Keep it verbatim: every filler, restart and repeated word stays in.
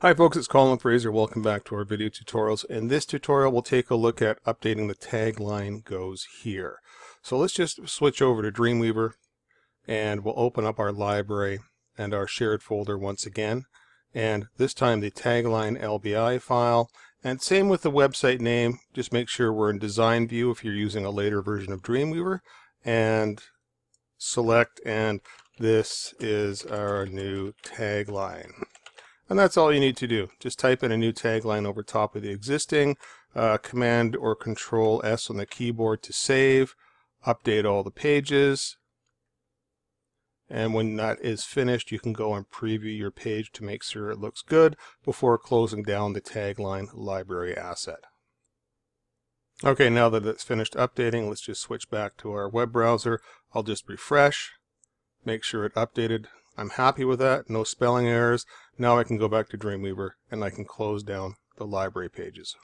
Hi folks, it's Colin Fraser. Welcome back to our video tutorials. In this tutorial, we'll take a look at updating the tagline goes here. So let's just switch over to Dreamweaver and we'll open up our library and our shared folder once again. And this time the tagline L B I file, and same with the website name. Just make sure we're in design view if you're using a later version of Dreamweaver, and select, and this is our new tagline. And that's all you need to do. Just type in a new tagline over top of the existing. Uh, command or Control S on the keyboard to save. Update all the pages. And when that is finished, you can go and preview your page to make sure it looks good before closing down the tagline library asset. Okay, now that it's finished updating, let's just switch back to our web browser. I'll just refresh, make sure it updated. I'm happy with that, no spelling errors. Now I can go back to Dreamweaver and I can close down the library pages.